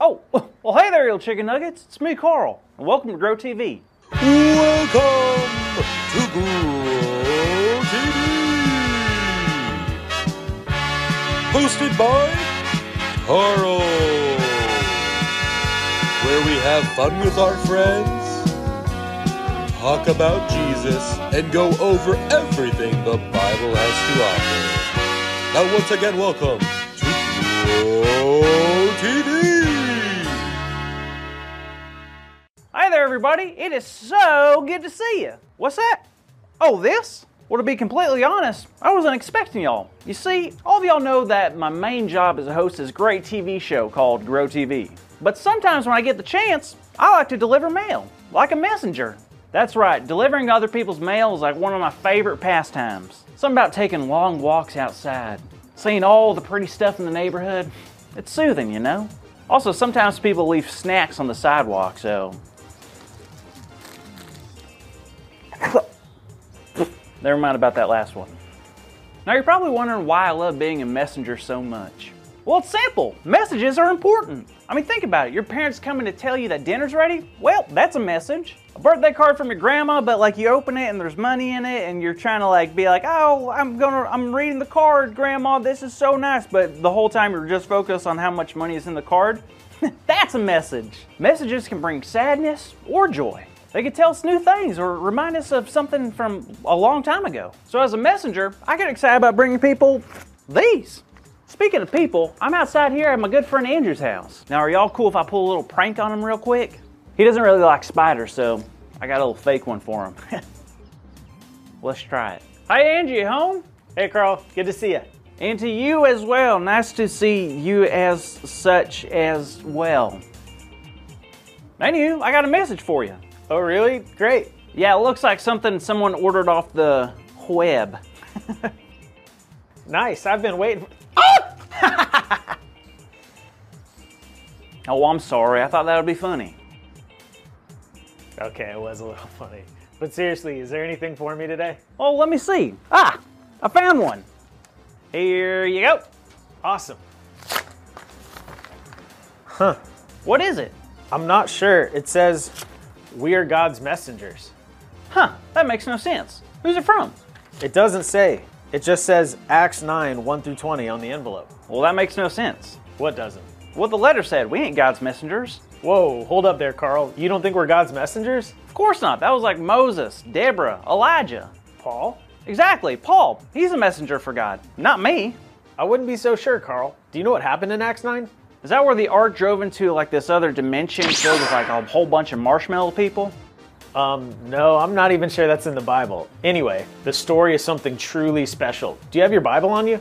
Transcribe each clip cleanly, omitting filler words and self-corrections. Oh, well, hey there, little chicken nuggets. It's me, Carl, and welcome to Grow TV. Welcome to Grow TV. Hosted by Carl, where we have fun with our friends, talk about Jesus, and go over everything the Bible has to offer. Now, once again, welcome to Grow TV. Hey there, everybody. It is so good to see you. What's that? Oh, this? Well, to be completely honest, I wasn't expecting y'all. You see, all of y'all know that my main job as a host is a great TV show called Grow TV. But sometimes when I get the chance, I like to deliver mail, like a messenger. That's right, delivering other people's mail is like one of my favorite pastimes. Something about taking long walks outside, seeing all the pretty stuff in the neighborhood. It's soothing, you know? Also, sometimes people leave snacks on the sidewalk, so... Never mind about that last one. Now you're probably wondering why I love being a messenger so much. Well, it's simple. Messages are important. I mean, think about it. Your parents coming to tell you that dinner's ready? Well, that's a message. A birthday card from your grandma, but like you open it and there's money in it and you're trying to like be like, oh, I'm reading the card, Grandma, this is so nice. But the whole time you're just focused on how much money is in the card. That's a message. Messages can bring sadness or joy. They could tell us new things or remind us of something from a long time ago. So as a messenger, I get excited about bringing people these. Speaking of people, I'm outside here at my good friend Andrew's house. Now, are y'all cool if I pull a little prank on him real quick? He doesn't really like spiders, so I got a little fake one for him. Let's try it. Hey, Angie, you home? Hey, Carl, good to see you. And to you as well. Nice to see you as such as well. And you, I got a message for you. Oh, really? Great. Yeah, it looks like something someone ordered off the web. Nice, I've been waiting for... Oh! Oh, I'm sorry. I thought that would be funny. Okay, it was a little funny. But seriously, is there anything for me today? Oh, let me see. Ah, I found one. Here you go. Awesome. Huh. What is it? I'm not sure. It says... We are God's messengers. Huh, that makes no sense. Who's it from? It doesn't say. It just says Acts 9, 1 through 20 on the envelope. Well, that makes no sense. What doesn't? Well, the letter said we ain't God's messengers. Whoa, hold up there, Carl. You don't think we're God's messengers? Of course not. That was like Moses, Deborah, Elijah. Paul? Exactly, Paul. He's a messenger for God, not me. I wouldn't be so sure, Carl. Do you know what happened in Acts 9? Is that where the ark drove into like this other dimension filled with like a whole bunch of marshmallow people? No, I'm not even sure that's in the Bible. Anyway, the story is something truly special. Do you have your Bible on you?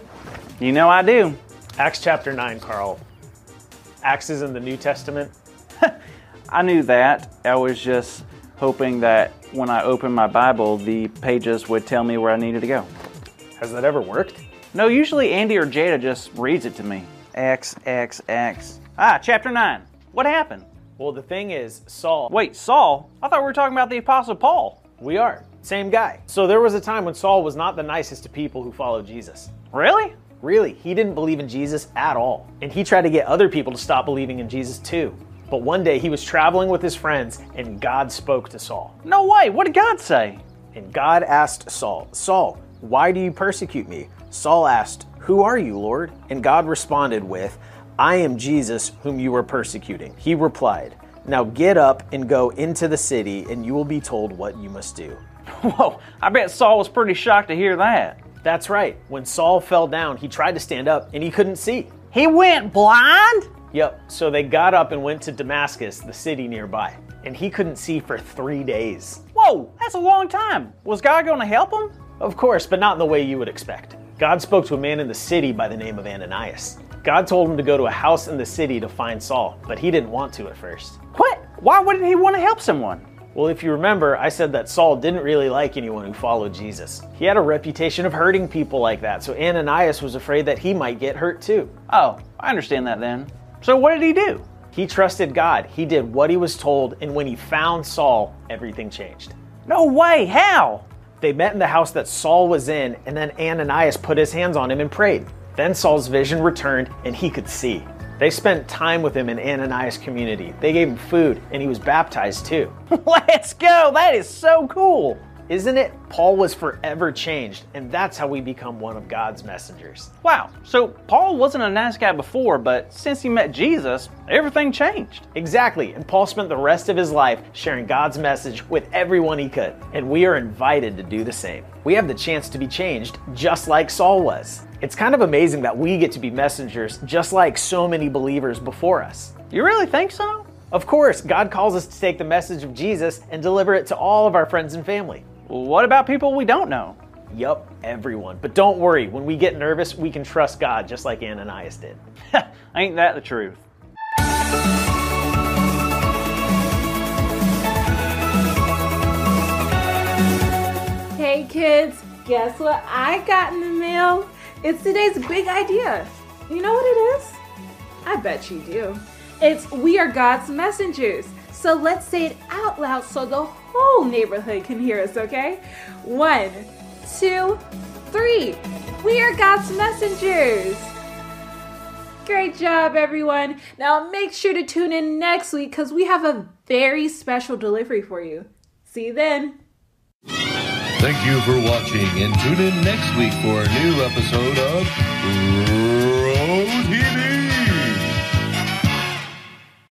You know I do. Acts chapter 9, Carl. Acts is in the New Testament. I knew that. I was just hoping that when I opened my Bible, the pages would tell me where I needed to go. Has that ever worked? No, usually Andy or Jada just reads it to me. X. Ah, chapter 9. What happened? Well, the thing is, Saul... Wait, Saul? I thought we were talking about the Apostle Paul. We are. Same guy. So there was a time when Saul was not the nicest to people who followed Jesus. Really? Really. He didn't believe in Jesus at all. And he tried to get other people to stop believing in Jesus too. But one day he was traveling with his friends and God spoke to Saul. No way! What did God say? And God asked Saul, Saul, why do you persecute me? Saul asked, who are you, Lord? And God responded with, I am Jesus whom you are persecuting. He replied, now get up and go into the city and you will be told what you must do. Whoa, I bet Saul was pretty shocked to hear that. That's right. When Saul fell down, he tried to stand up and he couldn't see. He went blind? Yep, so they got up and went to Damascus, the city nearby. And he couldn't see for 3 days. Whoa, that's a long time. Was God going to help him? Of course, but not in the way you would expect. God spoke to a man in the city by the name of Ananias. God told him to go to a house in the city to find Saul, but he didn't want to at first. What? Why wouldn't he want to help someone? Well, if you remember, I said that Saul didn't really like anyone who followed Jesus. He had a reputation of hurting people like that, so Ananias was afraid that he might get hurt too. Oh, I understand that then. So what did he do? He trusted God. He did what he was told, and when he found Saul, everything changed. No way! How? They met in the house that Saul was in, and then Ananias put his hands on him and prayed. Then Saul's vision returned, and he could see. They spent time with him in Ananias' community. They gave him food, and he was baptized too. Let's go! That is so cool! Isn't it? Paul was forever changed, and that's how we become one of God's messengers. Wow, so Paul wasn't a nice guy before, but since he met Jesus, everything changed. Exactly, and Paul spent the rest of his life sharing God's message with everyone he could, and we are invited to do the same. We have the chance to be changed just like Saul was. It's kind of amazing that we get to be messengers just like so many believers before us. You really think so? Of course, God calls us to take the message of Jesus and deliver it to all of our friends and family. What about people we don't know? Yup, everyone. But don't worry, when we get nervous, we can trust God just like Ananias did. Ain't that the truth? Hey kids, guess what I got in the mail? It's today's big idea. You know what it is? I bet you do. It's we are God's messengers. So let's say it out loud so the whole neighborhood can hear us, okay? 1, 2, 3. We are God's messengers. Great job, everyone. Now make sure to tune in next week because we have a very special delivery for you. See you then. Thank you for watching and tune in next week for a new episode of Grow TV.